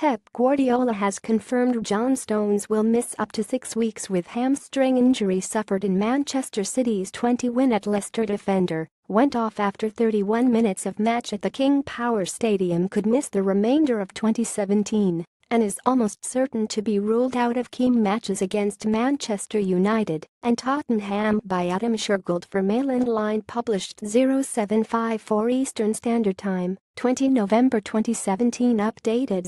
Pep Guardiola has confirmed John Stones will miss up to 6 weeks with hamstring injury suffered in Manchester City's 20 win at Leicester. Defender went off after 31 minutes of match at the King Power Stadium, could miss the remainder of 2017 and is almost certain to be ruled out of key matches against Manchester United and Tottenham by Adam Shergold for MailOnline, published 07:54 Eastern Standard Time, 20 November 2017. Updated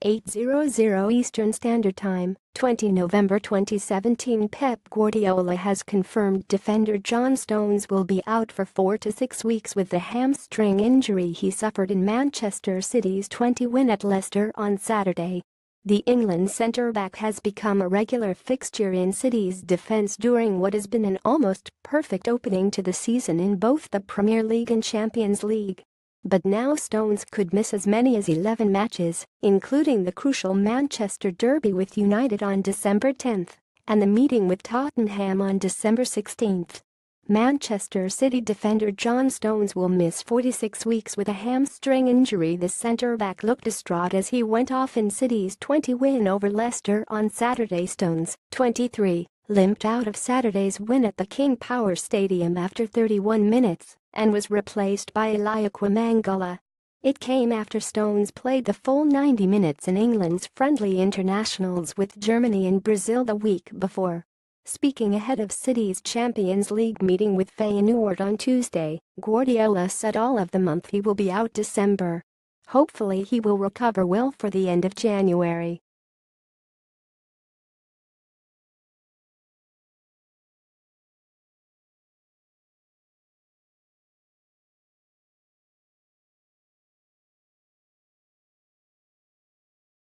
08:00 Eastern Standard Time, 20 November 2017. Pep Guardiola has confirmed defender John Stones will be out for 4 to 6 weeks with the hamstring injury he suffered in Manchester City's 20 win at Leicester on Saturday. The England centre-back has become a regular fixture in City's defence during what has been an almost perfect opening to the season in both the Premier League and Champions League. But now Stones could miss as many as 11 matches, including the crucial Manchester derby with United on December 10th and the meeting with Tottenham on December 16th. Manchester City defender John Stones will miss 46 weeks with a hamstring injury. The centre-back looked distraught as he went off in City's 20 win over Leicester on Saturday. Stones, 23, limped out of Saturday's win at the King Power Stadium after 31 minutes and was replaced by Eliaquim Mangala. It came after Stones played the full 90 minutes in England's friendly internationals with Germany and Brazil the week before. Speaking ahead of City's Champions League meeting with Feyenoord on Tuesday, Guardiola said all of the month he will be out December. Hopefully he will recover well for the end of January.